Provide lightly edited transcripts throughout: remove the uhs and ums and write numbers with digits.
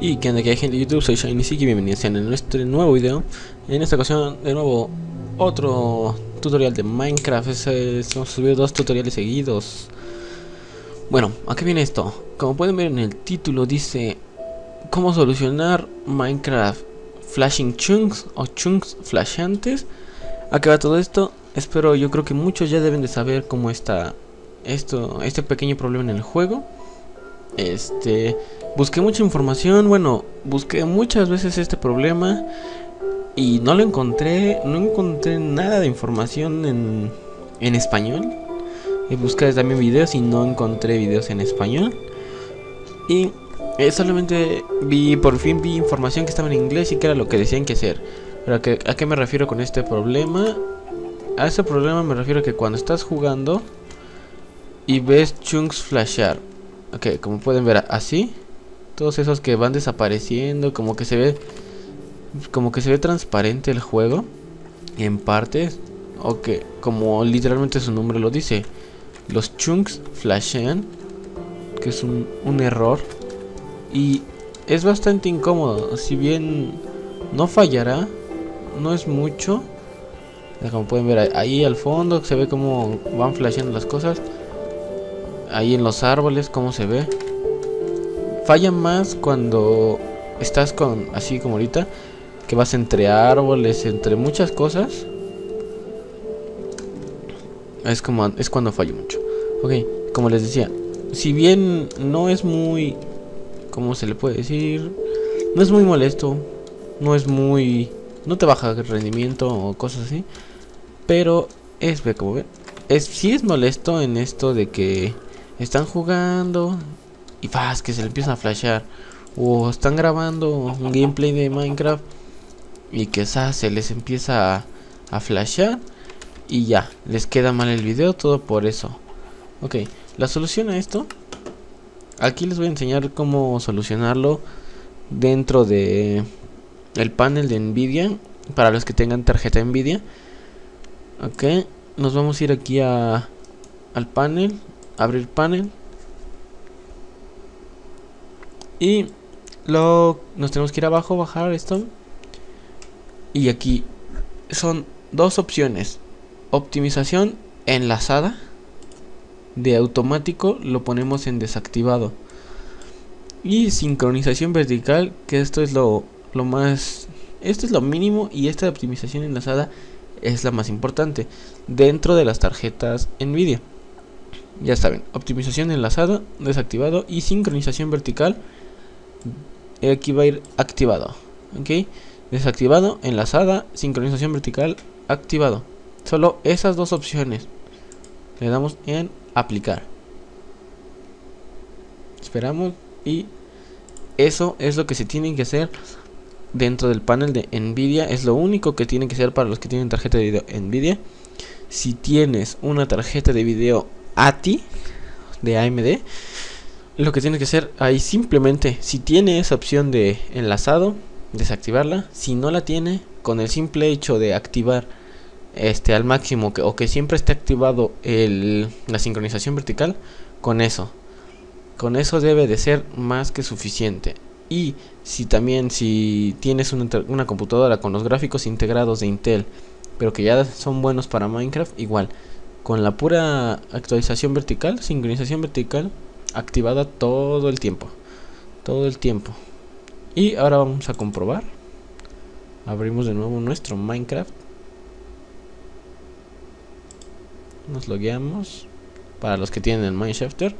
Y que anda, que hay gente de YouTube, soy ShinySiki, bienvenidos a nuestro nuevo video. En esta ocasión, de nuevo, otro tutorial de Minecraft. Hemos subido dos tutoriales seguidos. Bueno, ¿a qué viene esto? Como pueden ver en el título dice cómo solucionar Minecraft flashing chunks o chunks flashantes. ¿A qué va todo esto? Espero, yo creo que muchos ya deben de saber cómo está este pequeño problema en el juego. Busqué mucha información, bueno, busqué muchas veces este problema y no lo encontré, no encontré nada de información en español. Busqué también videos y no encontré videos en español. Y solamente por fin vi información que estaba en inglés y que era lo que decían que hacer. Pero ¿a qué me refiero con este problema? A este problema me refiero a que cuando estás jugando y ves chunks flashar. Ok, como pueden ver así, todos esos que van desapareciendo, como que se ve transparente el juego en partes, o que como literalmente su nombre lo dice, los chunks flashean, que es un error y es bastante incómodo. Si bien no fallará, no es mucho. Como pueden ver ahí al fondo se ve como van flasheando las cosas. Ahí en los árboles, como se ve. Falla más cuando estás con, así como ahorita, que vas entre árboles, entre muchas cosas. Es cuando falla mucho. Ok, como les decía, si bien no es muy, ¿cómo se le puede decir? No es muy molesto, no es muy, no te baja el rendimiento o cosas así, pero es, como ven, sí es molesto en esto de que están jugando y vas, que se le empiezan a flashear, o están grabando un gameplay de Minecraft y que se les empieza a flashear y ya, les queda mal el video, todo por eso. Ok, la solución a esto, aquí les voy a enseñar cómo solucionarlo dentro de el panel de NVIDIA, para los que tengan tarjeta NVIDIA. Ok, nos vamos a ir aquí al panel, abrir panel, y nos tenemos que ir abajo, bajar esto, y aquí son dos opciones: optimización enlazada, de automático lo ponemos en desactivado, y sincronización vertical, que esto es lo más, esto es lo mínimo, y esta de optimización enlazada es la más importante dentro de las tarjetas NVIDIA. Ya saben, optimización enlazada desactivado y sincronización vertical, aquí va a ir activado. Ok, desactivado, enlazada, sincronización vertical, activado. Solo esas dos opciones. Le damos en aplicar, esperamos, y eso es lo que se tienen que hacer dentro del panel de NVIDIA. Es lo único que tienen que hacer para los que tienen tarjeta de video NVIDIA. Si tienes una tarjeta de video ATI de AMD, lo que tienes que hacer ahí simplemente, si tiene esa opción de enlazado, desactivarla. Si no la tiene, con el simple hecho de activar al máximo, o que siempre esté activado la sincronización vertical, con eso debe de ser más que suficiente. Y si tienes una computadora con los gráficos integrados de Intel, pero que ya son buenos para Minecraft, igual, con la pura actualización vertical, sincronización vertical activada todo el tiempo, todo el tiempo. Y ahora vamos a comprobar. Abrimos de nuevo nuestro Minecraft, nos logueamos, para los que tienen el mineshafter.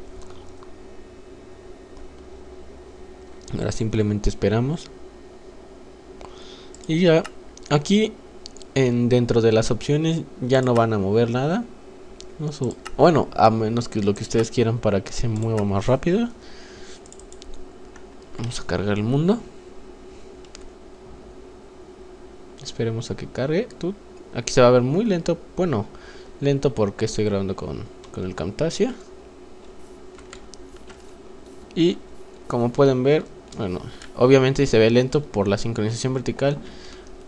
Ahora simplemente esperamos. Y ya aquí dentro de las opciones ya no van a mover nada. No, bueno, a menos que lo que ustedes quieran para que se mueva más rápido. Vamos a cargar el mundo. Esperemos a que cargue. Aquí se va a ver muy lento. Bueno, lento porque estoy grabando con el Camtasia. Y como pueden ver, bueno, obviamente se ve lento por la sincronización vertical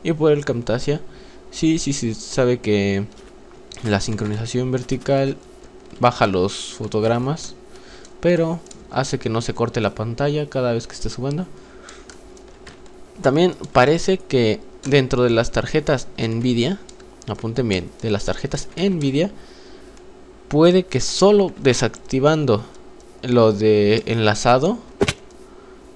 y por el Camtasia. Sí, sabe que la sincronización vertical baja los fotogramas, pero hace que no se corte la pantalla cada vez que esté subiendo. También parece que dentro de las tarjetas NVIDIA, apunten bien, de las tarjetas NVIDIA, puede que solo desactivando lo de enlazado,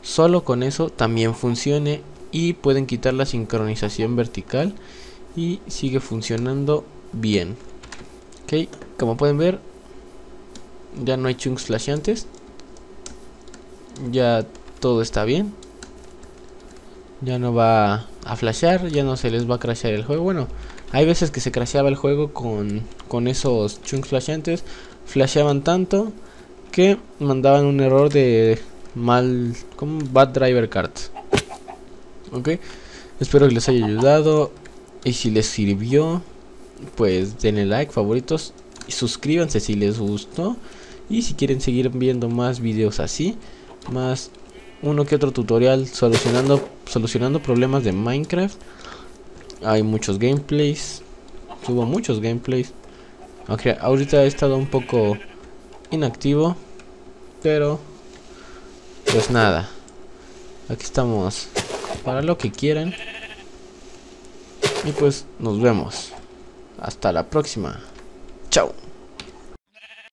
solo con eso también funcione, y pueden quitar la sincronización vertical y sigue funcionando bien. Ok, como pueden ver, ya no hay chunks flasheantes, ya todo está bien, ya no va a flashear, ya no se les va a crashear el juego. Bueno, hay veces que se crasheaba el juego con esos chunks flasheantes, flasheaban tanto que mandaban un error de mal, como bad driver card. Ok, espero que les haya ayudado, y si les sirvió, pues denle like, favoritos, y suscríbanse si les gustó. Y si quieren seguir viendo más videos así, más uno que otro tutorial solucionando problemas de Minecraft, hay muchos gameplays, subo muchos gameplays, aunque ahorita he estado un poco inactivo, pero pues nada, aquí estamos para lo que quieran, y pues nos vemos hasta la próxima. Chao.